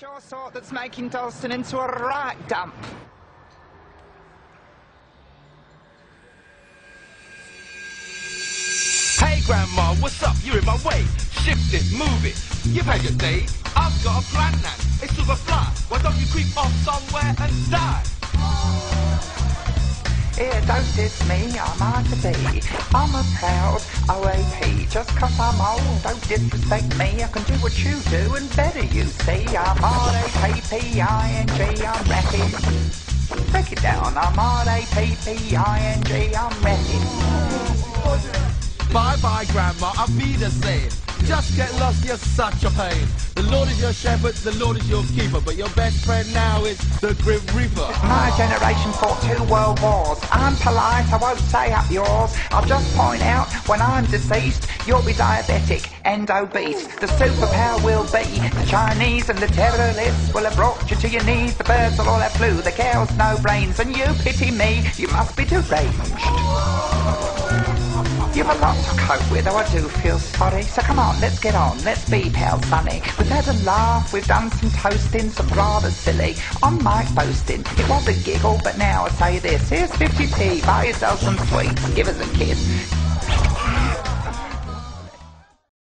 sure sort that's making Dalston into a right dump. Hey Grandma, what's up? You're in my way. Shift it, move it. You've had your day. I've got a plan now. It's to the fly. Why don't you creep off somewhere and die? Here, don't diss me, I'm hard to be. I'm a proud OAP. Just cause I'm old, don't disrespect me. I can do what you do and better, you see. I'm R-A-P-P-I-N-G, I'm rapping. Break it down, I'm R-A-P-P-I-N-G, I'm rapping. Bye-bye, Grandma, I'll be the same. Just get lost, you're such a pain. The Lord is your shepherd, the Lord is your keeper, but your best friend now is the Grim Reaper. My generation fought 2 world wars. I'm polite, I won't say up yours. I'll just point out, when I'm deceased, you'll be diabetic and obese. The superpower will be the Chinese, and the terrorists will have brought you to your knees. The birds will all have flu, the cows no brains, and you pity me, you must be deranged. You've a lot to cope with, though I do feel sorry. So come on, let's get on, let's be pal sunny. We've had a laugh, we've done some toasting, some rather silly. I'm Mike boasting, it was a giggle, but now I say this. Here's 50p, buy yourself some sweets, give us a kiss.